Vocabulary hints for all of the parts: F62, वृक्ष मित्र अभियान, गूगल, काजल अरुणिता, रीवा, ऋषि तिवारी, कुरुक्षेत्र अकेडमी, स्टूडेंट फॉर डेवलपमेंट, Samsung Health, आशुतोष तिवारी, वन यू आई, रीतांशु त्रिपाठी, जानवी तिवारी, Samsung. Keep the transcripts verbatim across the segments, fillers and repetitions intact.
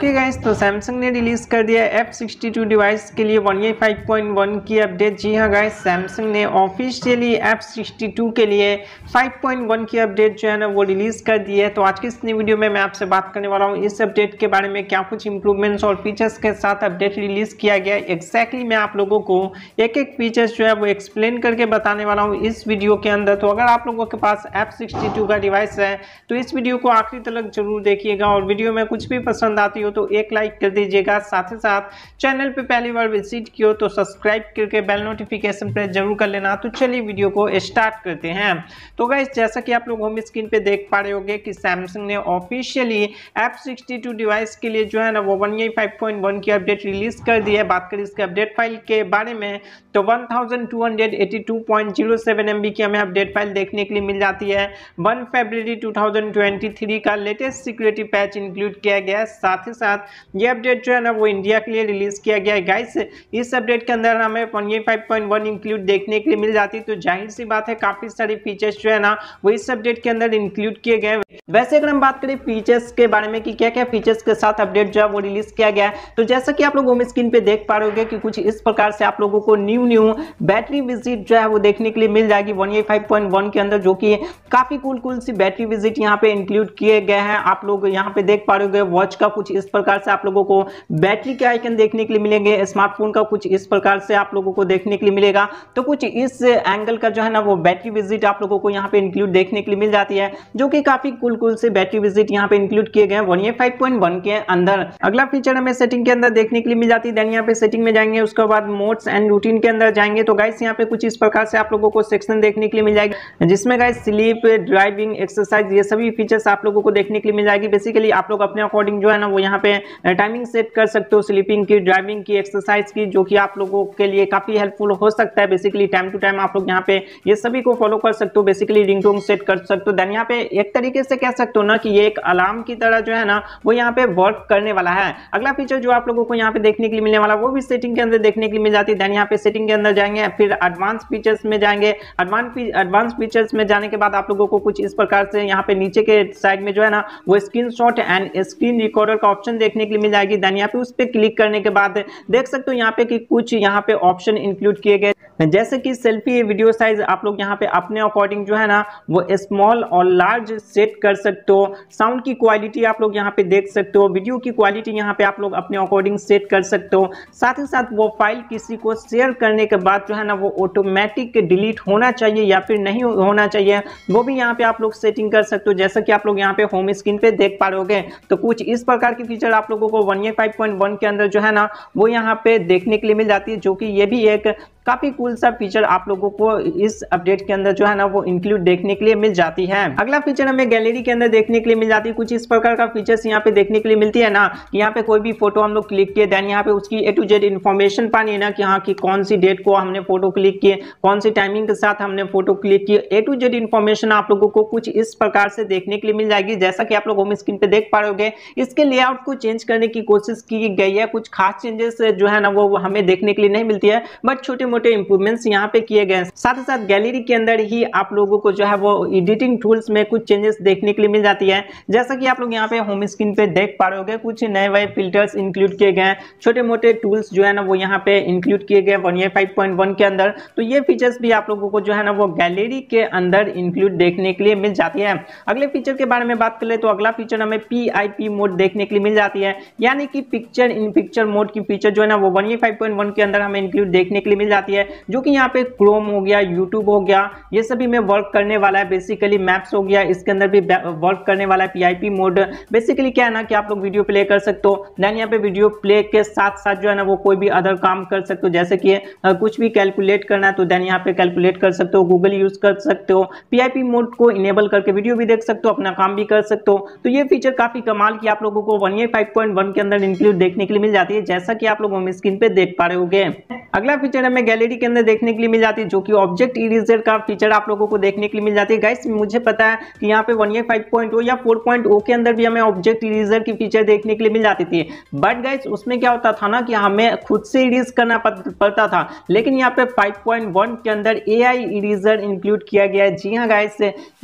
Okay guys, तो Samsung ने release कर दिया एफ सिक्सटी टू डिवाइस के लिए वन यू आई five point one की अपडेट। जी हाँ गाइस, सैमसंग ने ऑफिशियली एफ सिक्सटी टू के लिए फाइव पॉइंट वन की अपडेट जो है ना वो रिलीज़ कर दी है। तो आज की इस नई वीडियो में मैं आपसे बात करने वाला हूँ इस अपडेट के बारे में, क्या कुछ इंप्रूवमेंट्स और फीचर्स के साथ अपडेट रिलीज़ किया गया। एक्जैक्टली मैं आप लोगों को एक एक फीचर्स जो है वो एक्सप्लेन करके बताने वाला हूँ इस वीडियो के अंदर। तो अगर आप लोगों के पास एफ सिक्सटी टू का डिवाइस है तो इस वीडियो को आखिरी तक जरूर देखिएगा, और वीडियो में कुछ भी पसंद आती हो तो एक लाइक कर दीजिएगा। साथ ही साथ चैनल पे पहली बार विजिट किया तो सब्सक्राइब करके बेल नोटिफिकेशन प्रेस जरूर कर लेना। तो चलिए वीडियो को स्टार्ट करते हैं। तो गाइस, जैसा कि आप लोग होम स्क्रीन पे देख पा रहे होंगे कि सैमसंग ने officially F sixty two device के लिए जो है ना वो वन यू आई five point one की अपडेट रिलीज कर दी है। बात करें इसके अपडेट फाइल के बारे में तो one thousand two hundred eighty two point zero seven MB की हमें अपडेट फाइल देखने के लिए मिल जाती है। One February two thousand twenty three का लेटेस्ट सिक्योरिटी पैच इंक्लूड किया गया है। साथ ही साथ ये अपडेट जो है ना वो इंडिया के लिए रिलीज किया गया है। गाइस, इस अपडेट के अंदर हमें वन पॉइंट वन इंक्लूड देखने के लिए मिल जाती है। तो जाहिर सी बात है काफी सारे फीचर्स जो है ना वो इस अपडेट के अंदर इंक्लूड किए गए। वैसे अगर हम बात करें फीचर्स के बारे में कि क्या क्या फीचर्स के साथ अपडेट जो है वो रिलीज किया गया है, तो जैसा कि आप लोग होम स्क्रीन पे देख पा रहे होंगे कि कुछ इस प्रकार से आप लोगों को न्यू न्यू बैटरी विजिट जो है वो देखने के लिए मिल जाएगी वन यू आई five point one के अंदर, जो कि काफी कूल कूल सी बैटरी विजिट यहाँ पे इंक्लूड किए गए हैं। आप लोग यहाँ पे देख पा रहे होंगे वॉच का कुछ इस प्रकार से आप लोगों को बैटरी के आइकन देखने के लिए मिलेंगे, स्मार्टफोन का कुछ इस प्रकार से आप लोगों को देखने के लिए मिलेगा। तो कुछ इस एंगल का जो है ना वो बैटरी विजिट आप लोगों को यहाँ पे इंक्लूड देखने के लिए मिल जाती है, जो कि काफी कूल कूल से बैटरी विजिट यहाँ पे इंक्लूड किए गए हैं वन यू आई five point one के अंदर। अगला फीचर हमें सेटिंग के अंदर देखने के लिए मिल जाती है। देन यहाँ पे सेटिंग में जाएंगे, उसके बाद मोड्स एंड रूटीन के अंदर जाएंगे। तो गाइस, यहाँ पे कुछ इस प्रकार से आप लोगों को सेक्शन देखने के लिए मिल जाएगी, जिसमें गाइस स्लीप, ड्राइविंग, एक्सरसाइज, ये सभी फीचर्स आप लोगों को देखने के लिए मिल जाएगी। बेसिकली आप लोग अपने अकॉर्डिंग जो है ना वो यहाँ पे टाइमिंग सेट कर सकते हो स्लीपिंग की, ड्राइविंग की, एक्सरसाइज की, जो कि आप लोगों के लिए काफी हेल्पफुल हो सकता है। बेसिकली टाइम टू टाइम आप लोग यहाँ पे ये सभी को फॉलो कर सकते हो, बेसिकली रिंगटोन सेट कर सकते हो। देन यहाँ पे एक तरीके से कह सकते हो ना कि ये एक अलार्म की तरह जो है ना वो यहाँ पे वर्क करने वाला है। अगला फीचर जो आप लोगों को यहाँ पे देखने के लिए मिलने वाला वो भी सेटिंग के अंदर देखने के लिए मिल जाती है। देन यहाँ पे सेटिंग के अंदर जाएंगे, फिर एडवांस फीचर्स में जाएंगे। एडवांस फीचर्स में जाने के बाद आप लोगों को कुछ इस प्रकार से यहाँ पे नीचे के साइड में जो है ना वो screenshot and screen recorder का ऑप्शन देखने के लिए मिल जाएगी। देन यहाँ पे उस पर क्लिक करने के बाद देख सकते हो यहाँ पे कि कुछ यहाँ पे ऑप्शन इंक्लूड किए गए, जैसे कि सेल्फी, वीडियो साइज। आप लोग यहाँ पे अपने अकॉर्डिंग जो है ना वो स्मॉल और लार्ज सेट कर सकते हो। साउंड की क्वालिटी आप लोग यहाँ पे देख सकते हो, वीडियो की क्वालिटी यहाँ पे आप लोग अपने अकॉर्डिंग सेट कर सकते हो। साथ ही साथ वो फाइल किसी को शेयर करने के बाद जो है ना वो ऑटोमेटिक डिलीट होना चाहिए या फिर नहीं होना चाहिए, वो भी यहाँ पे आप लोग सेटिंग कर सकते हो, जैसा कि आप लोग यहाँ पे होम स्क्रीन पे देख पा रहे होगे। तो कुछ इस प्रकार की फीचर आप लोगों को वन यू आई five point one के अंदर जो है ना वो यहाँ पे देखने के लिए मिल जाती है, जो कि ये भी एक काफी कूल सा फीचर आप लोगों को इस अपडेट के अंदर जो है ना वो इंक्लूड देखने के लिए मिल जाती है। अगला फीचर हमें गैलरी के अंदर देखने के लिए मिल जाती है। कुछ इस प्रकार का फीचर्स यहाँ पे देखने के लिए मिलती है ना कि यहाँ पे कोई भी फोटो हम लोग क्लिक किए, देन यहाँ पे उसकी ए टू जेड इन्फॉर्मेशन पानी है ना कि हाँ की कौन सी डेट को हमने फोटो क्लिक किए, कौन सी टाइमिंग के साथ हमने फोटो क्लिक किए, ए टू जेड इन्फॉर्मेशन आप लोगों को कुछ इस प्रकार से देखने के लिए मिल जाएगी। जैसा कि आप लोग होम स्क्रीन पे देख पा रहे होंगे, इसके लेआउट को चेंज करने की कोशिश की गई है। कुछ खास चेंजेस जो है ना वो हमें देखने के लिए नहीं मिलती है, बट छोटे मोटे इंप्रूवमेंट्स यहाँ पे किए गए। साथ ही साथ गैलरी के अंदर ही आप लोगों को जो है वो एडिटिंग टूल्स में कुछ चेंजेस देखने के लिए मिल जाती है। जैसा कि आप लोग यहाँ पे होम स्क्रीन पे देख पा रहे होंगे, कुछ नए नए फिल्टर्स इंक्लूड किए गए हैं, छोटे मोटे टूल्स जो है ना वो यहाँ पे इंक्लूड किए गए वन यू आई five point one के अंदर। तो ये फीचर्स भी आप लोगों को जो है ना वो गैलरी के अंदर इंक्लूड देखने के लिए मिल जाती है। अगले फीचर के बारे में बात कर ले तो अगला फीचर हमें पी आई पी मोड देखने के लिए मिल जाती है, यानी कि पिक्चर इन पिक्चर मोड की फीचर जो है ना वो वन यू आई five point one के अंदर हमें इंक्लूड देखने के लिए मिल जाती है, जो कि यहाँ पे क्रोम हो गया, यूट्यूब हो गया, ये सभी में वर्क करने वाला है। बेसिकली मैप्स हो गया, इसके अंदर भी वर्क करने वाला है पीआईपी मोड। बेसिकली क्या है ना कि आप लोग वीडियो प्ले कर सकते हो, देन यहाँ पे वीडियो प्ले के साथ साथ जो है ना वो कोई भी अदर काम कर सकते हो, जैसे कि कुछ भी कैलकुलेट करना है तो देन यहाँ पे कैलकुलेट कर सकते हो, गूगल यूज कर सकते हो, पीआईपी मोड को इनेबल करके वीडियो भी देख सकते हो, अपना काम भी कर सकते हो। तो ये फीचर काफी कमाल की आप लोगों को वन यू आई five point one के अंदर इंक्लूड देखने के लिए मिल जाती है, जैसा कि आप लोग होम स्क्रीन पे देख पा रहे होंगे। अगला फीचर हमें गैलरी के अंदर देखने के लिए मिल जाती है, जो कि ऑब्जेक्ट इरेजर का फीचर आप लोगों को देखने के लिए मिल जाती है। गाइस मुझे पता है कि यहाँ पे वन फाइव पॉइंट ओ या फोर पॉइंट ओ के अंदर भी हमें ऑब्जेक्ट इरेजर की फीचर देखने के लिए मिल जाती थी, बट गाइस उसमें क्या होता था ना कि हमें खुद से इरेज करना पड़ता था। लेकिन यहाँ पे फाइव पॉइंट वन के अंदर ए आई इरेजर इंक्लूड किया गया है। जी हाँ गाइस,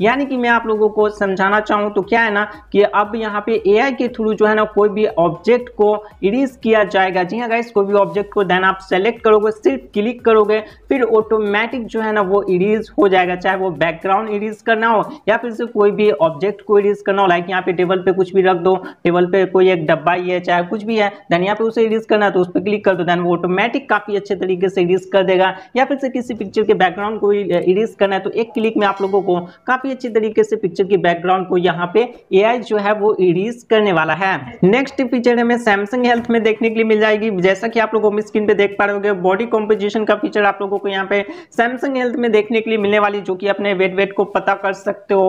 यानी कि मैं आप लोगों को समझाना चाहूँ तो क्या है ना कि अब यहाँ पे ए आई के थ्रू जो है ना कोई भी ऑब्जेक्ट को इरेज किया जाएगा। जी हाँ गाइस, कोई भी ऑब्जेक्ट को देन आप सेलेक्ट करोगे, सिर्फ क्लिक करोगे, फिर ऑटोमेटिक जो है ना वो इरेज हो जाएगा, चाहे वो बैकग्राउंड इरेज करना हो या फिर सिर्फ कोई भी ऑब्जेक्ट को इरेज करना हो। लाइक यहाँ पे टेबल पे कुछ भी रख दो, टेबल पे कोई एक डब्बा ही है चाहे कुछ भी है, देन यहाँ पे उसे इरेज करना है तो उस पर क्लिक कर दो, देन वो ऑटोमेटिक काफी अच्छे तरीके से इरेज कर देगा। या फिर से किसी पिक्चर के बैकग्राउंड को इरेज करना है तो एक क्लिक में आप लोगों को काफी अच्छे तरीके से पिक्चर के बैकग्राउंड को यहाँ पे ए आई जो है वो इरेज करने वाला है। नेक्स्ट फीचर हमें सैमसंग हेल्थ में देखने के लिए मिल जाएगी। जैसा कि आप लोगों को स्क्रीन पे देख पा रहे होंगे, बॉडी कॉम्पोजिशन का फीचर आप लोगों को यहाँ पे सैमसंग हेल्थ में देखने के लिए मिलने वाली, जो कि अपने वेट वेट को पता कर सकते हो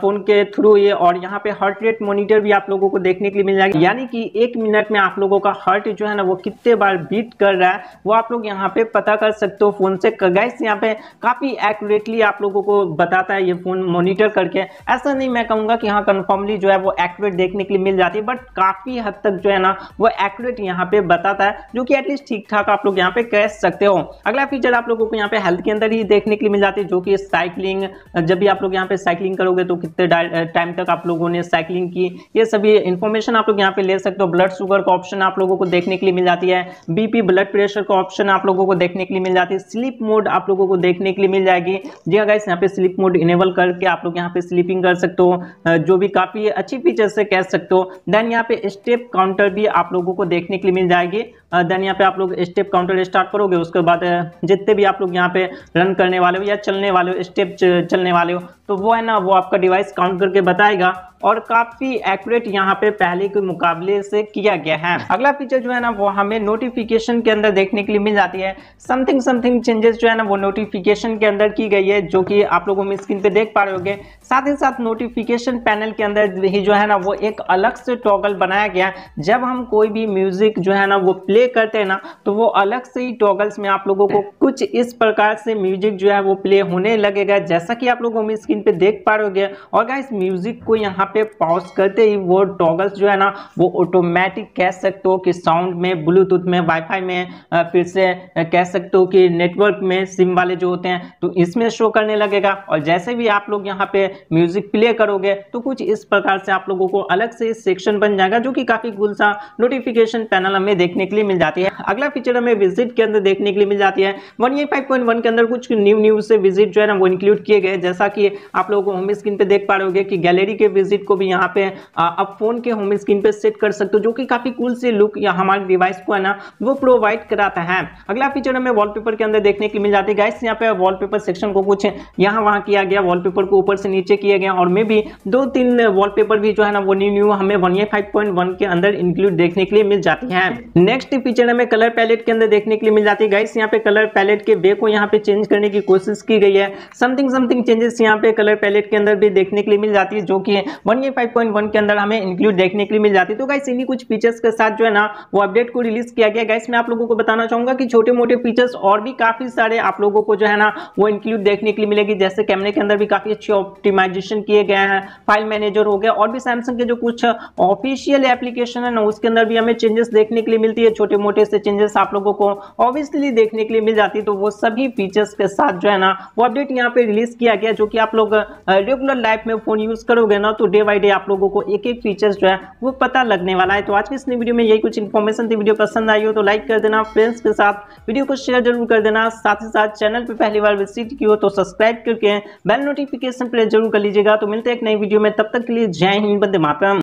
फोन के थ्रू ये, और यहाँ पे हार्ट रेट मॉनिटर भी आप लोगों को देखने के लिए मिल जाएगी। यानी कि एक मिनट में आप लोगों का हार्ट जो है ना वो कितने बार बीट कर रहा है वो आप लोग यहाँ पे पता कर सकते हो फोन से। गाइस यहाँ पे काफी एक्यूरेटली आप लोगों को बताता है ये फोन मॉनिटर करके। ऐसा नहीं मैं कहूँगा कि हाँ कन्फर्मली जो है वो एक्यूरेट देखने के लिए मिल जाती है, बट काफी हद तक जो है ना वो एक्यूरेट यहाँ पे बताता है, जो कि एटलीस्ट ठीक ठाक आप लोग यहाँ पे कह सकते हो। अगला फीचर आप लोगों को यहाँ पे हेल्थ के अंदर ही देखने के लिए मिल जाती है, जो कि साइकिलिंग। जब भी आप लोग यहाँ पे साइकिलिंग करोगे तो कितने टाइम तक आप लोगों ने साइकिलिंग की, ये सभी इन्फॉर्मेशन आप लोग यहाँ पे ले सकते हो। ब्लड शुगर का ऑप्शन आप लोगों को देखने के लिए मिल जाती है, बीपी ब्लड प्रेशर का ऑप्शन आप लोगों को देखने के लिए मिल जाती है, स्लीप मोड आप लोगों को देखने के लिए मिल जाएगी। जी हाँ गाइस, यहाँ पे स्लीप मोड इनेबल करके आप लोग यहाँ पे स्लीपिंग कर सकते हो, जो भी काफी अच्छी फीचर से कह सकते हो। देन यहाँ पे स्टेप काउंटर भी आप लोगों को देखने के लिए मिल जाएगी। देन यहाँ पे आप लोग स्टेप काउंटर स्टार्ट करोगे, उसके बाद जितने भी आप लोग यहाँ पे रन करने वाले हो या चलने वाले हो, स्टेप चलने वाले हो, तो वो है ना वो आपका डिवाइस काउंट करके बताएगा, और काफ़ी एक्यूरेट यहाँ पे पहले के मुकाबले से किया गया है। अगला फीचर जो है ना वो हमें नोटिफिकेशन के अंदर देखने के लिए मिल जाती है। समथिंग समथिंग चेंजेस जो है ना वो नोटिफिकेशन के अंदर की गई है, जो कि आप लोगों में स्क्रीन पे देख पा रहे होंगे। साथ ही साथ नोटिफिकेशन पैनल के अंदर ही जो है ना वो एक अलग से टॉगल बनाया गया। जब हम कोई भी म्यूजिक जो है ना वो प्ले करते हैं ना तो वो अलग से ही टॉगल्स में आप लोगों को कुछ इस प्रकार से म्यूजिक जो है वो प्ले होने लगेगा, जैसा कि आप लोगों में स्क्रीन पे देख पा रहे होंगे। और गाइस म्यूजिक को यहाँ पे पॉज करते ही वो टॉगल्स जो है ना वो ऑटोमेटिक कह सकते हो कि साउंड में, ब्लूटूथ में, वाईफाई में, फिर से कह सकते हो कि नेटवर्क में सिम वाले जो होते हैं तो इसमें शो करने लगेगा। और जैसे भी आप लोग यहाँ पे म्यूजिक प्ले करोगे तो कुछ इस प्रकार से आप लोगों को अलग से सेक्शन बन जाएगा, जो कि काफी कूल सा नोटिफिकेशन पैनल हमें देखने के लिए मिल जाती है। अगला फीचर हमें विजिट के अंदर देखने के लिए मिल जाती है। One U five point one के अंदर कुछ न्यू न्यू से विजिट जो है ना वो इंक्लूड किए गए, जैसा कि आप लोगों को होम स्क्रीन पे देख पा रहे होंगे कि गैलरी के विजिट को भी यहाँ पे आप फोन के होम स्क्रीन पे सेट कर सकते हो, जो कि काफी कूल से लुक या हमारे डिवाइस को है ना वो प्रोवाइड कराता है। अगला फीचर हमें वॉलपेपर के अंदर देखने के लिए मिल जाती है। गाइस यहाँ पे वॉलपेपर सेक्शन को कुछ यहाँ वहाँ किया गया, वॉलपेपर को ऊपर से नीचे किया गया, और मे भी दो तीन वॉलपेपर भी जो है ना वो न्यू न्यू हमें वन या फाइव पॉइंट वन के अंदर इंक्लूड देखने के लिए मिल जाती है। नेक्स्ट फीचर हमें कलर पैलेट के अंदर देखने के लिए मिल जाती है। गाइस यहाँ पे कलर पैलेट के वे को यहाँ पे चेंज करने की कोशिश की गई है। समथिंग समथिंग चेंजेस यहाँ पे कलर पैलेट के अंदर भी देखने के लिए मिल जाती है, जो कि वन ये फाइव पॉइंट वन के अंदर हमें इंक्लूड देखने के लिए मिल जाती है। तो गाइस इन्हीं कुछ फीचर्स के साथ जो है ना वो अपडेट को रिलीज किया गया। गाइस मैं आप लोगों को बताना चाहूंगा कि छोटे मोटे फीचर्स और भी काफी सारे आप लोगों को जो है ना वो इंक्लूड देखने के लिए मिलेगी, जैसे कैमरे के अंदर भी काफी अच्छी ऑप्टिमाइजेशन किए गए हैं, फाइल मैनेजर हो गया, और भी सैमसंग के जो कुछ ऑफिशियल एप्लीकेशन है ना उसके अंदर भी हमें चेंजेस देखने के लिए मिलती है। छोटे मोटे से चेंजेस आप लोगों को ऑब्वियसली देखने के लिए मिल जाती है। तो वो सभी फीचर्स के साथ जो है ना वो अपडेट यहाँ पे रिलीज किया गया, जो कि आप लोग रेगुलर लाइफ में फोन यूज करोगे ना तो डे बाय डे आप लोगों को एक एक फीचर्स जो है वो पता लगने वाला है। तो आज की इस वीडियो में यही कुछ इन्फॉर्मेशन थी। वीडियो पसंद आई हो तो लाइक कर देना, फ्रेंड्स के साथ वीडियो को शेयर जरूर कर देना, साथ ही साथ चैनल पे पहली बार विजिट की हो तो सब्सक्राइब करके बेल नोटिफिकेशन प्रेस जरूर कर लीजिएगा। तो मिलते हैं एक नई वीडियो में, तब तक के लिए जय हिंद, वंदे मातरम।